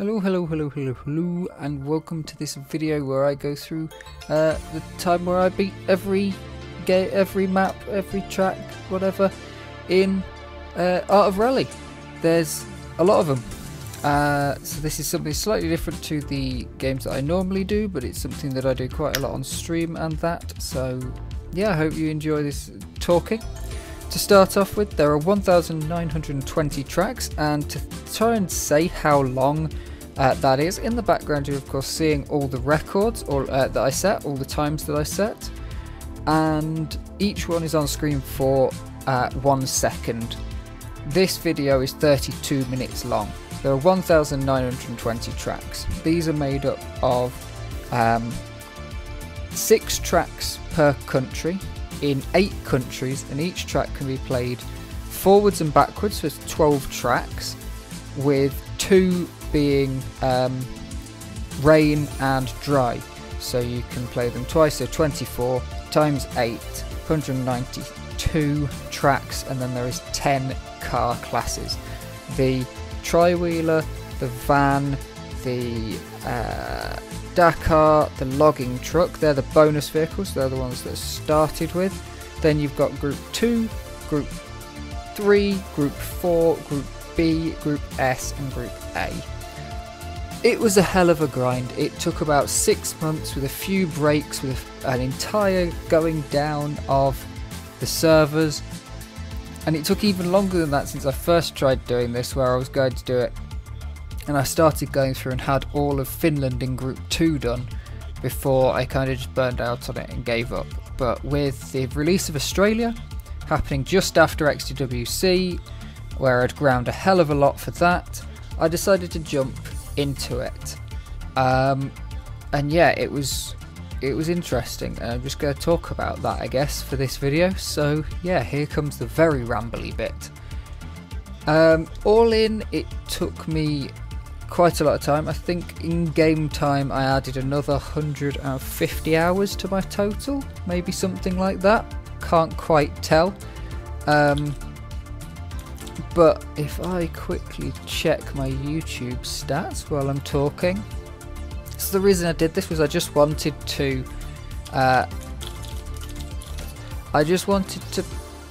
Hello and welcome to this video where I go through the time where I beat every game, every map, every track, whatever in Art of Rally. There's a lot of them, so this is something slightly different to the games that I normally do, but it's something that I do quite a lot on stream and that, so yeah, I hope you enjoy this talking. To start off with, there are 1,920 tracks, and to try and say how long that is, in the background you're of course seeing all the records that I set, all the times that I set, and each one is on screen for 1 second. This video is 32 minutes long. There are 1,920 tracks. These are made up of 6 tracks per country, in 8 countries, and each track can be played forwards and backwards, so it's 12 tracks, with 2 being rain and dry, so you can play them twice, so 24 times 8, 192 tracks, and then there is 10 car classes: the Triwheeler, the van, the Dakar, the logging truck. They're the bonus vehicles, they're the ones that started with. Then you've got Group 2, Group 3, Group 4, Group B, Group S and Group A. It was a hell of a grind. It took about 6 months with a few breaks, with an entire going down of the servers, and it took even longer than that since I first tried doing this, where I was going to do it and I started going through and had all of Finland in Group 2 done before I kind of just burned out on it and gave up. But with the release of Australia happening just after XTWC, where I'd ground a hell of a lot for that, I decided to jump into it. And yeah, it was interesting, and I'm just going to talk about that, I guess, for this video. So yeah, here comes the very rambly bit. All in, it took me quite a lot of time. I think in game time I added another 150 hours to my total, maybe something like that, can't quite tell. But if I quickly check my YouTube stats while I'm talking, so the reason I did this was I just wanted to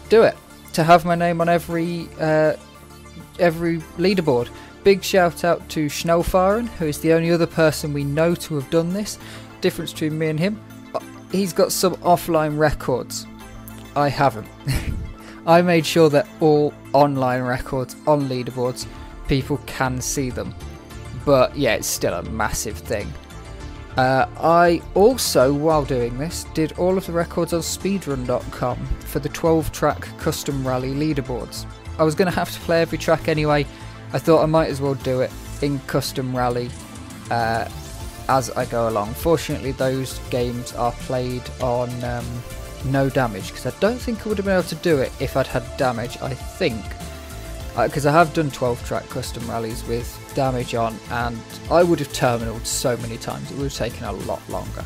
do it, to have my name on every leaderboard. Big shout out to Schnellfaren, who is the only other person we know to have done this. Difference between me and him, he's got some offline records. I haven't. I made sure that all online records on leaderboards, people can see them. But yeah, it's still a massive thing. I also, while doing this, did all of the records on speedrun.com for the 12-track custom rally leaderboards. I was going to have to play every track anyway. I thought I might as well do it in custom rally as I go along. Fortunately, those games are played on no damage, because I don't think I would have been able to do it if I'd had damage, I think. Because I have done 12-track custom rallies with damage on, and I would have terminaled so many times. It would have taken a lot longer.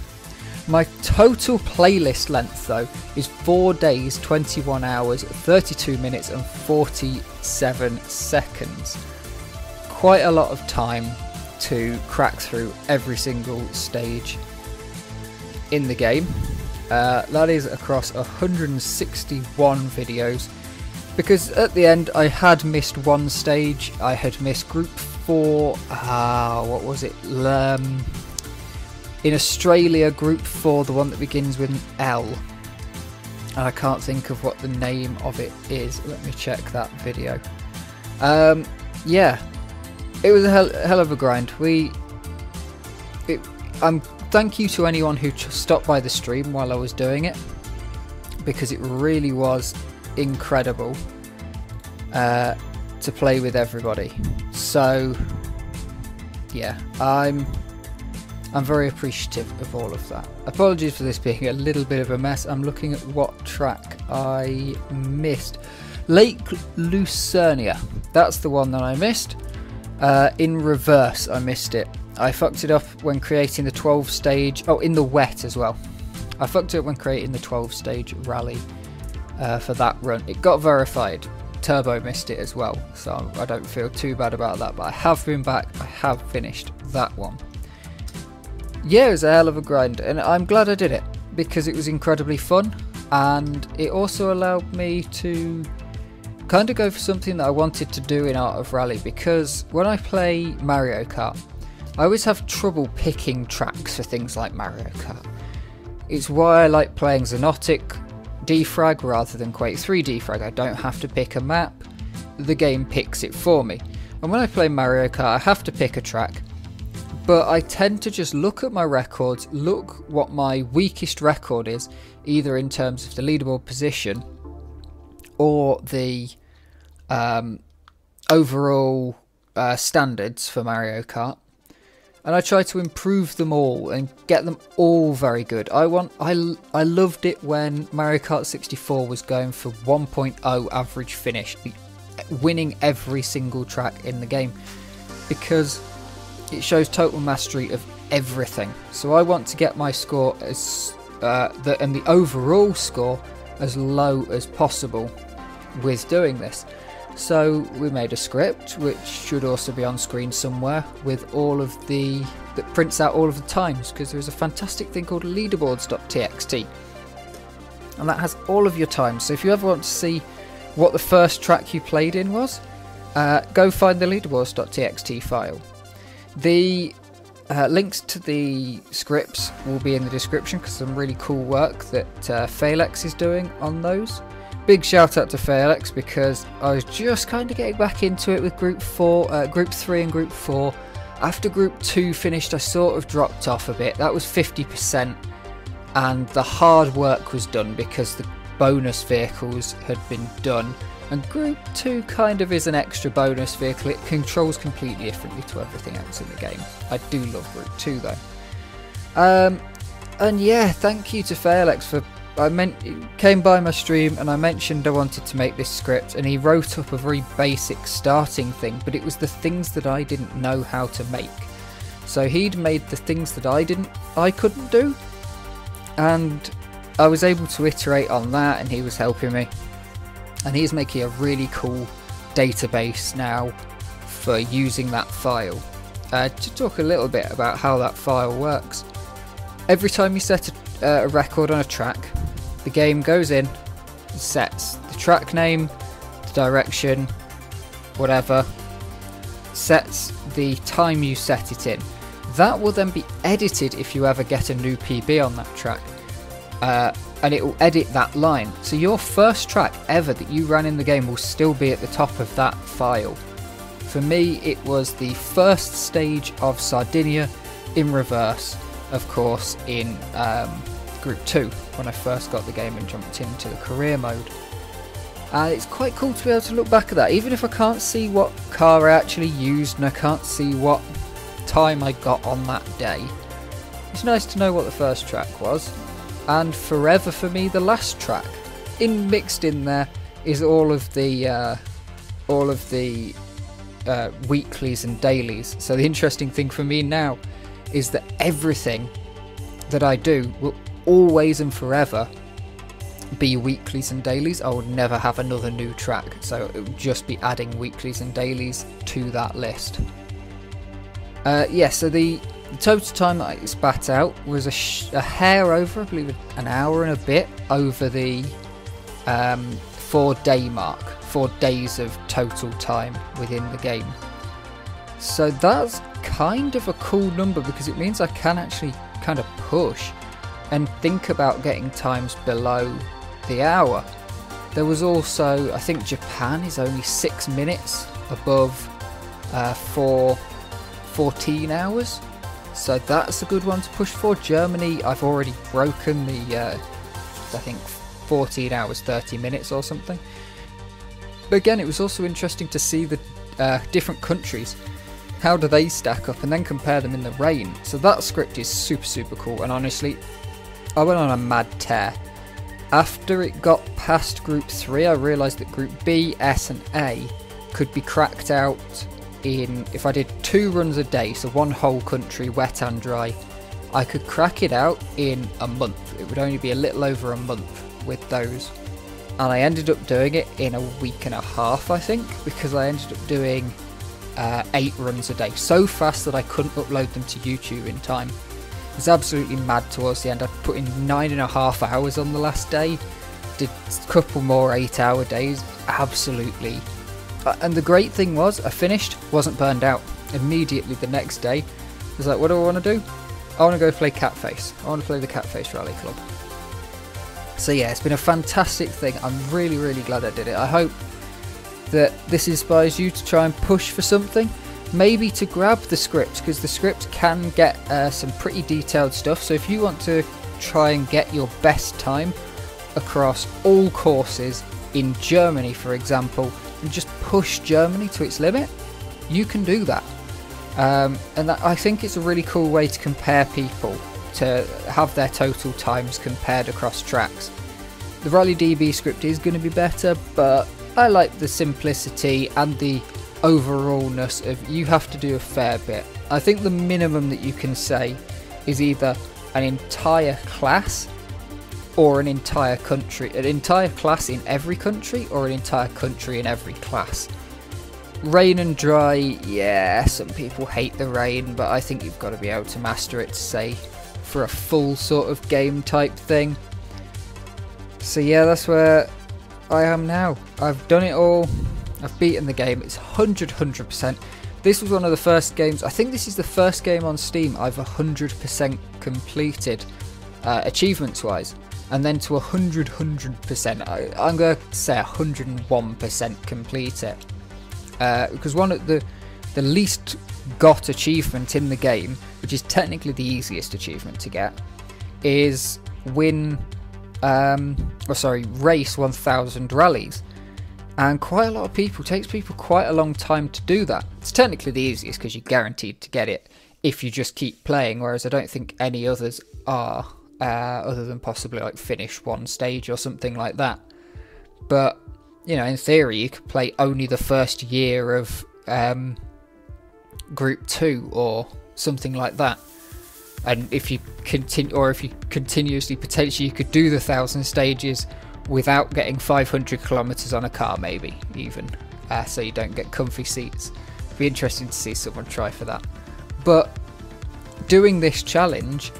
My total playlist length, though, is 4 days, 21 hours, 32 minutes and 47 seconds. Quite a lot of time to crack through every single stage in the game. That is across 161 videos, because at the end I had missed one stage. I had missed Group 4, what was it? In Australia, Group 4, the one that begins with an L. And I can't think of what the name of it is. Let me check that video. Yeah, it was a hell of a grind. Thank you to anyone who stopped by the stream while I was doing it, because it really was incredible to play with everybody. So yeah, I'm very appreciative of all of that. Apologies for this being a little bit of a mess. I'm looking at what track I missed. Lake Lucernia. That's the one that I missed. In reverse, I missed it. I fucked it up when creating the 12 stage. Oh, in the wet as well. I fucked it up when creating the 12 stage rally for that run. It got verified. Turbo missed it as well, so I don't feel too bad about that, but I have been back, I have finished that one. Yeah, it was a hell of a grind, and I'm glad I did it, because it was incredibly fun, and it also allowed me to kind of go for something that I wanted to do in Art of Rally, because when I play Mario Kart, I always have trouble picking tracks for things like Mario Kart. It's why I like playing Xenotic Defrag rather than Quake 3 Defrag. I don't have to pick a map, the game picks it for me. And when I play Mario Kart, I have to pick a track, but I tend to just look at my records, look what my weakest record is, either in terms of the leaderboard position or the overall standards for Mario Kart. And I try to improve them all and get them all very good. I loved it when Mario Kart 64 was going for 1.0 average finish, winning every single track in the game, because it shows total mastery of everything. So I want to get my score as and the overall score as low as possible with doing this. So we made a script, which should also be on screen somewhere, with all of the that prints out all of the times, because there's a fantastic thing called leaderboards.txt, and that has all of your times. So if you ever want to see what the first track you played in was, go find the leaderboards.txt file. The links to the scripts will be in the description, because some really cool work that Felix is doing on those. Big shout out to Felix, because I was just kind of getting back into it with Group 3 and Group 4. After Group 2 finished, I sort of dropped off a bit. That was 50%, and the hard work was done because the bonus vehicles had been done. And Group 2 kind of is an extra bonus vehicle. It controls completely differently to everything else in the game. I do love Group 2 though. And yeah, thank you to Felix for... he came by my stream and I mentioned I wanted to make this script, and he wrote up a very basic starting thing, but it was the things that I didn't know how to make. So he'd made the things that I couldn't do, and I was able to iterate on that, and he was helping me. And he's making a really cool database now for using that file. To talk a little bit about how that file works. Every time you set a record on a track, the game goes in, sets the track name, the direction, whatever, sets the time you set it in. That will then be edited if you ever get a new PB on that track, and it will edit that line. So your first track ever that you ran in the game will still be at the top of that file. For me, it was the first stage of Sardinia in reverse, of course, in Group 2 when I first got the game and jumped into the career mode. It's quite cool to be able to look back at that, even if I can't see what car I actually used and I can't see what time I got on that day. It's nice to know what the first track was, and forever for me the last track. Mixed in there is all of the weeklies and dailies. So the interesting thing for me now is that everything that I do will always and forever be weeklies and dailies. I would never have another new track, so it would just be adding weeklies and dailies to that list. Yeah, so the total time that I spat out was a hair over, I believe, an hour and a bit over the 4-day mark, 4 days of total time within the game. So that's kind of a cool number, because it means I can actually kind of push and think about getting times below the hour. There was also, I think Japan is only 6 minutes above 14 hours, so that's a good one to push for. Germany, I've already broken the, I think 14 hours, 30 minutes or something. But again, it was also interesting to see the different countries. How do they stack up, and then compare them in the rain? So that script is super, super cool, and honestly, I went on a mad tear. After it got past Group 3, I realised that Group B, S and A could be cracked out in, if I did 2 runs a day, so one whole country, wet and dry, I could crack it out in a month. It would only be a little over a month with those. and I ended up doing it in a week and a half, I think, because I ended up doing 8 runs a day, so fast that I couldn't upload them to YouTube in time. It was absolutely mad towards the end. I put in 9.5 hours on the last day, did a couple more 8-hour days, absolutely. And the great thing was, I finished, wasn't burned out. Immediately the next day, I was like, what do I want to do? I want to go play Catface. I want to play the Catface Rally Club. So yeah, it's been a fantastic thing. I'm really, really glad I did it. I hope that this inspires you to try and push for something. Maybe to grab the script, because the script can get some pretty detailed stuff. So if you want to try and get your best time across all courses in Germany, for example, and just push Germany to its limit, you can do that. I think it's a really cool way to compare people, to have their total times compared across tracks. The RallyDB script is going to be better, but I like the simplicity and the overallness of you have to do a fair bit. I think the minimum that you can say is either an entire class or an entire country. An entire class in every country or an entire country in every class. Rain and dry, yeah, some people hate the rain, but I think you've got to be able to master it to say for a full sort of game type thing. So yeah, that's where I am now. I've done it all. I've beaten the game. It's 100%. This was one of the first games, I think this is the first game on Steam I've 100% completed achievements wise, and then to 100%. I'm going to say 101% complete it, because one of the least got achievement in the game, which is technically the easiest achievement to get, is race 1,000 rallies, and quite a lot of people, takes people quite a long time to do that. It's technically the easiest because you're guaranteed to get it if you just keep playing, whereas I don't think any others are, other than possibly like finish one stage or something like that. But you know, in theory, you could play only the first year of Group 2 or something like that, and if you continuously potentially you could do the 1,000 stages without getting 500 kilometers on a car, maybe even, so you don't get comfy seats. It'd be interesting to see someone try for that. But doing this challenge,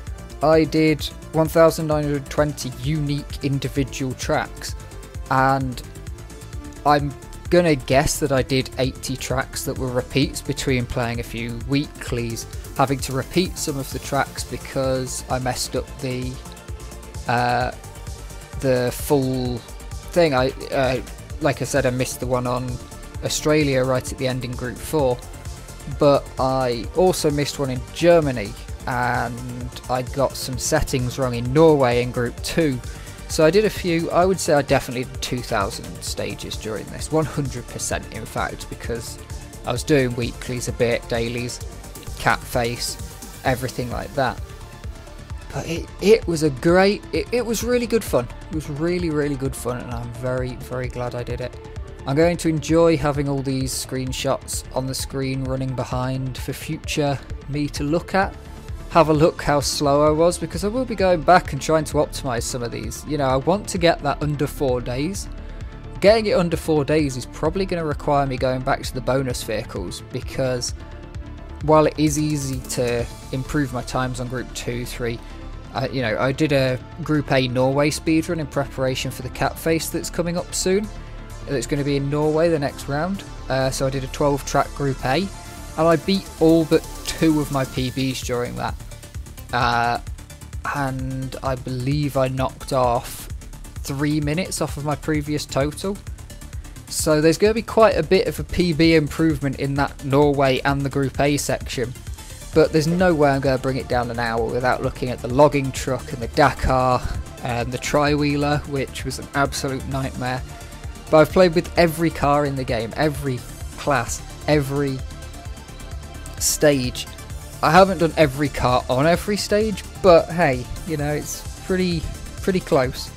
I did 1920 unique individual tracks, and I'm gonna guess that I did 80 tracks that were repeats between playing a few weeklies, having to repeat some of the tracks because I messed up the full thing. Like I said, I missed the one on Australia right at the end in Group 4, but I also missed one in Germany, and I got some settings wrong in Norway in Group 2. So I did a few, I would say I definitely did 2,000 stages during this, 100% in fact, because I was doing weeklies a bit, dailies, Catface, everything like that. But it was a great, it was really good fun. It was really, really good fun, and I'm very, very glad I did it. I'm going to enjoy having all these screenshots on the screen running behind for future me to look at. Have a look how slow I was, because I will be going back and trying to optimise some of these. You know, I want to get that under 4 days. Getting it under 4 days is probably going to require me going back to the bonus vehicles, because while it is easy to improve my times on Group 2, 3, you know, I did a Group A Norway speedrun in preparation for the Catface that's coming up soon. It's going to be in Norway the next round. So I did a 12-track Group A, and I beat all but 2 of my PBs during that, and I believe I knocked off 3 minutes off of my previous total. So there's going to be quite a bit of a PB improvement in that Norway and the Group A section, but there's no way I'm going to bring it down an hour without looking at the logging truck and the Dakar and the Triwheeler, which was an absolute nightmare. But I've played with every car in the game, every class, every stage. I haven't done every car on every stage, but hey, you know, it's pretty close,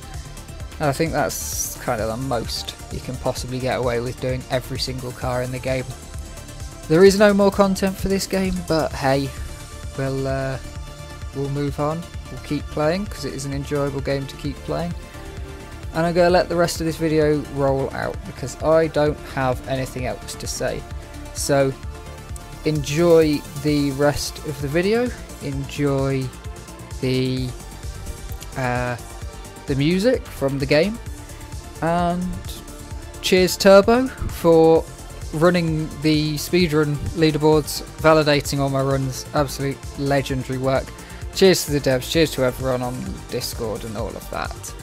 and I think that's kind of the most you can possibly get away with, doing every single car in the game. There is no more content for this game, but hey, we'll move on, we'll keep playing, because it is an enjoyable game to keep playing, and I'm going to let the rest of this video roll out because I don't have anything else to say. So enjoy the rest of the video, enjoy the music from the game, and cheers Turbo for running the speedrun leaderboards, validating all my runs. Absolute legendary work. Cheers to the devs, cheers to everyone on Discord and all of that.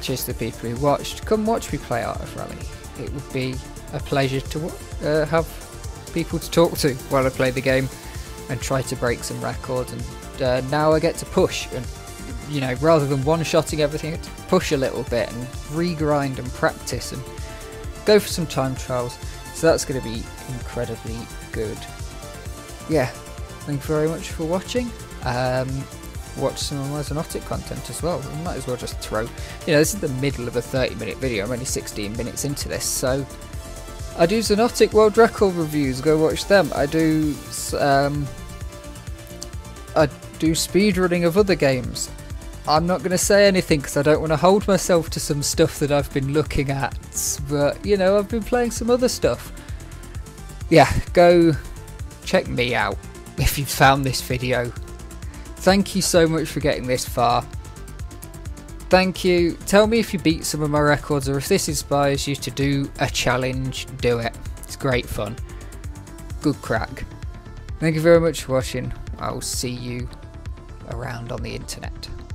Cheers to the people who watched. Come watch me play Art of Rally. It would be a pleasure to have people to talk to while I play the game and try to break some records. And now I get to push, and you know, rather than one-shotting everything, I get to push a little bit and regrind and practice and go for some time trials. So that's going to be incredibly good. Yeah, thank you very much for watching. Watch some of my Xonotic content as well. We might as well just throw, you know, this is the middle of a 30-minute video. I'm only 16 minutes into this, so I do Xonotic world record reviews, go watch them. I do speedrunning of other games. I'm not going to say anything because I don't want to hold myself to some stuff that I've been looking at, but you know, I've been playing some other stuff. Yeah, go check me out if you've found this video. Thank you so much for getting this far. Thank you. Tell me if you beat some of my records, or if this inspires you to do a challenge, do it. It's great fun. Good crack. Thank you very much for watching. I'll see you around on the internet.